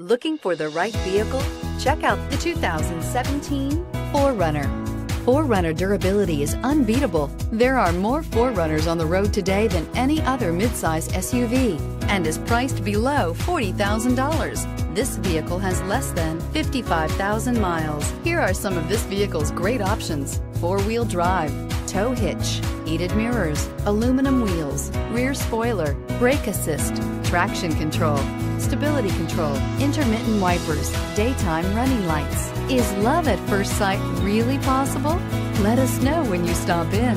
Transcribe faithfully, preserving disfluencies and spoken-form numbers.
Looking for the right vehicle? Check out the two thousand seventeen four runner. four runner durability is unbeatable. There are more four runners on the road today than any other midsize S U V and is priced below forty thousand dollars. This vehicle has less than fifty-five thousand miles. Here are some of this vehicle's great options: four-wheel drive, tow hitch, heated mirrors, aluminum wheels, rear spoiler, brake assist, traction control, stability control, intermittent wipers, daytime running lights. Is love at first sight really possible? Let us know when you stop in.